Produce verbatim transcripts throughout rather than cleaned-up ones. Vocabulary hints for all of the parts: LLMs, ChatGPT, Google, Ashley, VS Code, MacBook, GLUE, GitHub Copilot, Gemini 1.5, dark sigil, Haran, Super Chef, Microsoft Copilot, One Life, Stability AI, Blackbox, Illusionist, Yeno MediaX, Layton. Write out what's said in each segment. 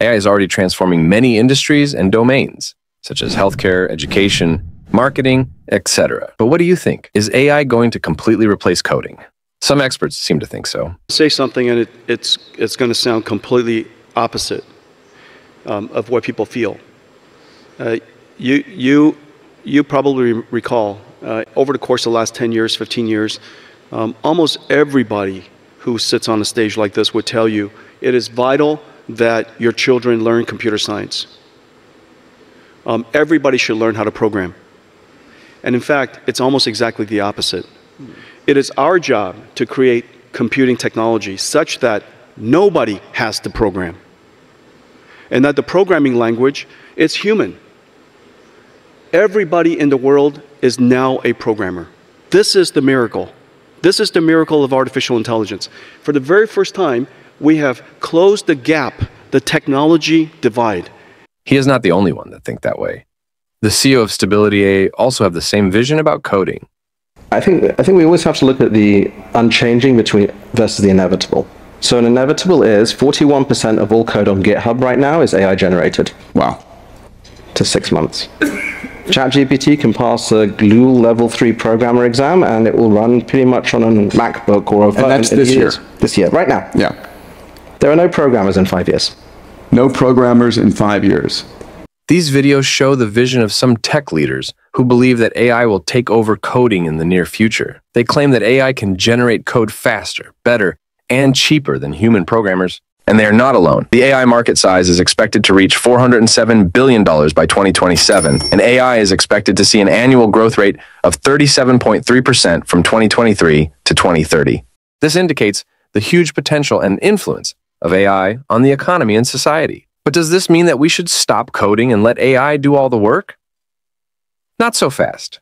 A I is already transforming many industries and domains, such as healthcare, education, marketing, et cetera. But what do you think? Is A I going to completely replace coding? Some experts seem to think so. Say something and it, it's, it's going to sound completely opposite um, of what people feel. Uh, you, you, you probably recall, uh, over the course of the last ten years, fifteen years, um, almost everybody who sits on a stage like this would tell you it is vital that your children learn computer science. Um, everybody should learn how to program. And in fact, it's almost exactly the opposite. It is our job to create computing technology such that nobody has to program. And that the programming language is human. Everybody in the world is now a programmer. This is the miracle. This is the miracle of artificial intelligence. For the very first time, we have closed the gap, the technology divide. He is not the only one that thinks that way. The C E O of Stability A I also have the same vision about coding. I think, I think we always have to look at the unchanging between versus the inevitable. So an inevitable is forty-one percent of all code on GitHub right now is A I generated. Wow. To six months. ChatGPT can pass a GLUE level three programmer exam and it will run pretty much on a MacBook or a phone. And that's this year. This year, right now. Yeah. There are no programmers in five years. No programmers in five years. These videos show the vision of some tech leaders who believe that A I will take over coding in the near future. They claim that A I can generate code faster, better, and cheaper than human programmers. And they are not alone. The A I market size is expected to reach four hundred seven billion dollars by twenty twenty-seven, and A I is expected to see an annual growth rate of thirty-seven point three percent from twenty twenty-three to twenty thirty. This indicates the huge potential and influence of A I on the economy and society. But does this mean that we should stop coding and let A I do all the work? Not so fast.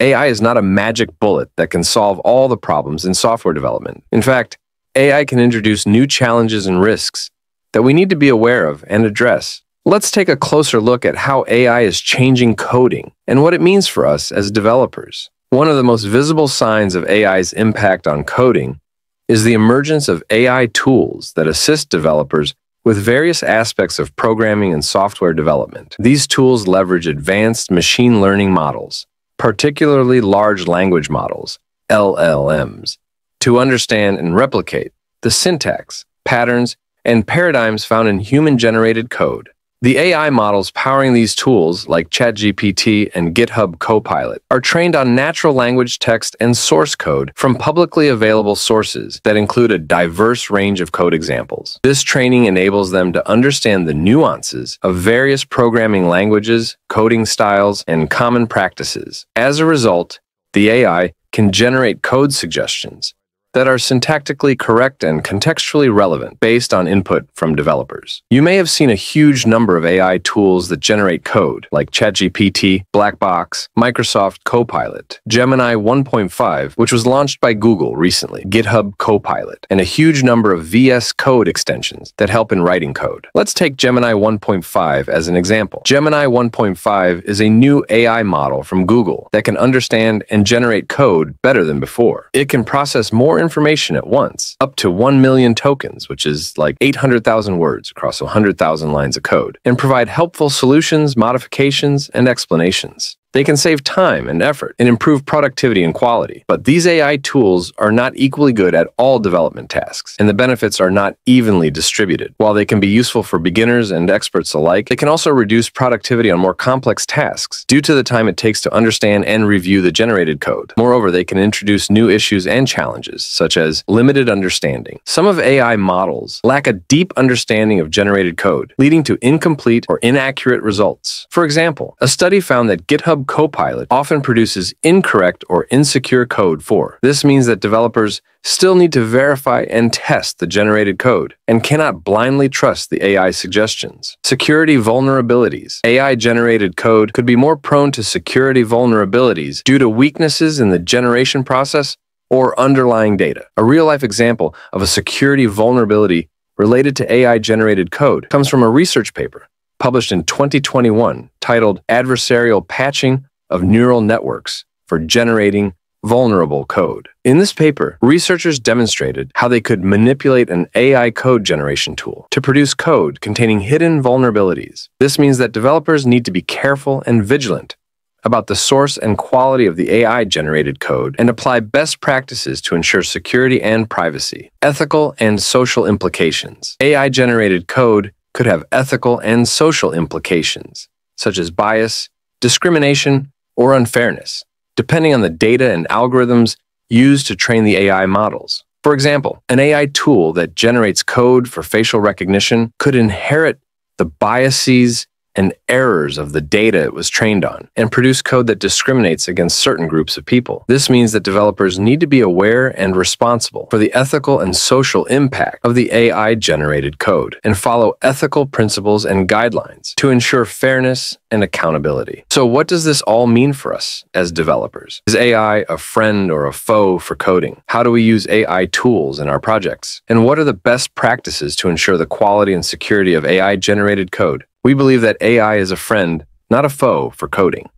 A I is not a magic bullet that can solve all the problems in software development. In fact, A I can introduce new challenges and risks that we need to be aware of and address. Let's take a closer look at how A I is changing coding and what it means for us as developers. One of the most visible signs of A I's impact on coding is the emergence of A I tools that assist developers with various aspects of programming and software development. These tools leverage advanced machine learning models, particularly large language models, L L Ms, to understand and replicate the syntax, patterns, and paradigms found in human-generated code. The A I models powering these tools, like ChatGPT and GitHub Copilot, are trained on natural language text and source code from publicly available sources that include a diverse range of code examples. This training enables them to understand the nuances of various programming languages, coding styles, and common practices. As a result, the A I can generate code suggestions that are syntactically correct and contextually relevant based on input from developers. You may have seen a huge number of A I tools that generate code, like ChatGPT, Blackbox, Microsoft Copilot, Gemini one point five, which was launched by Google recently, GitHub Copilot, and a huge number of V S Code extensions that help in writing code. Let's take Gemini one point five as an example. Gemini one point five is a new A I model from Google that can understand and generate code better than before. It can process more information at once, up to one million tokens, which is like eight hundred thousand words across one hundred thousand lines of code, and provide helpful solutions, modifications, and explanations. They can save time and effort and improve productivity and quality. But these A I tools are not equally good at all development tasks, and the benefits are not evenly distributed. While they can be useful for beginners and experts alike, they can also reduce productivity on more complex tasks due to the time it takes to understand and review the generated code. Moreover, they can introduce new issues and challenges, such as limited understanding. Some of A I models lack a deep understanding of generated code, leading to incomplete or inaccurate results. For example, a study found that GitHub Copilot often produces incorrect or insecure code for. This means that developers still need to verify and test the generated code and cannot blindly trust the A I suggestions. Security vulnerabilities. A I-generated code could be more prone to security vulnerabilities due to weaknesses in the generation process or underlying data. A real-life example of a security vulnerability related to A I-generated code comes from a research paper published in twenty twenty-one, titled Adversarial Patching of Neural Networks for Generating vulnerable code. In this paper, researchers demonstrated how they could manipulate an A I code generation tool to produce code containing hidden vulnerabilities. This means that developers need to be careful and vigilant about the source and quality of the A I-generated code and apply best practices to ensure security and privacy. Ethical and social implications. A I-generated code could have ethical and social implications, such as bias, discrimination, or unfairness, depending on the data and algorithms used to train the A I models. For example, an A I tool that generates code for facial recognition could inherit the biases and errors of the data it was trained on, and produce code that discriminates against certain groups of people. This means that developers need to be aware and responsible for the ethical and social impact of the A I-generated code, and follow ethical principles and guidelines to ensure fairness and accountability. So what does this all mean for us as developers? Is A I a friend or a foe for coding? How do we use A I tools in our projects? And what are the best practices to ensure the quality and security of A I-generated code? We believe that A I is a friend, not a foe, for coding.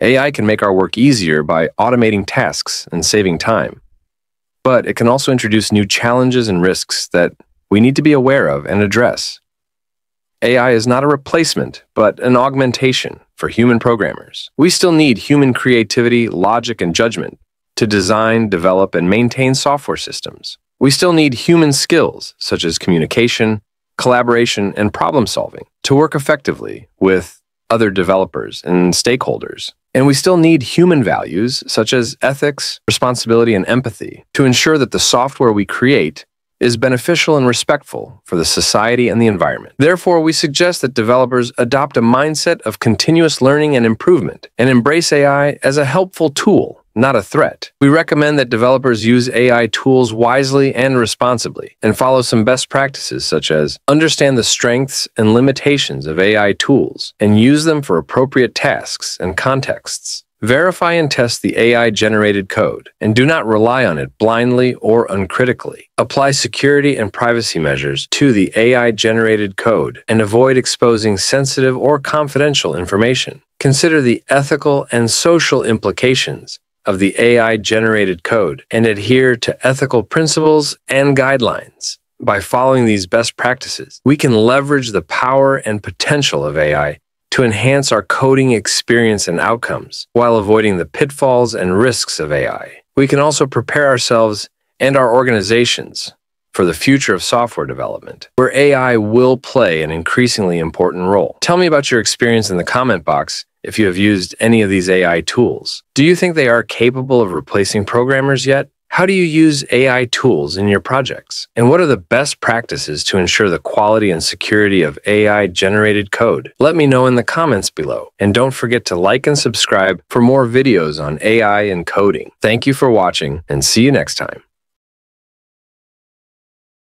A I can make our work easier by automating tasks and saving time, but it can also introduce new challenges and risks that we need to be aware of and address. A I is not a replacement, but an augmentation for human programmers. We still need human creativity, logic, and judgment to design, develop, and maintain software systems. We still need human skills, such as communication, collaboration, and problem-solving to work effectively with other developers and stakeholders. And we still need human values such as ethics, responsibility, and empathy to ensure that the software we create is beneficial and respectful for the society and the environment. Therefore, we suggest that developers adopt a mindset of continuous learning and improvement and embrace A I as a helpful tool, not a threat. We recommend that developers use A I tools wisely and responsibly, and follow some best practices such as understand the strengths and limitations of A I tools and use them for appropriate tasks and contexts. Verify and test the A I-generated code, and do not rely on it blindly or uncritically. Apply security and privacy measures to the A I-generated code, and avoid exposing sensitive or confidential information. Consider the ethical and social implications of the A I-generated code, and adhere to ethical principles and guidelines. By following these best practices, we can leverage the power and potential of A I to enhance our coding experience and outcomes, while avoiding the pitfalls and risks of A I. We can also prepare ourselves and our organizations for the future of software development, where A I will play an increasingly important role. Tell me about your experience in the comment box if you have used any of these A I tools. Do you think they are capable of replacing programmers yet? How do you use A I tools in your projects? And what are the best practices to ensure the quality and security of A I-generated code? Let me know in the comments below. And don't forget to like and subscribe for more videos on A I and coding. Thank you for watching, and see you next time.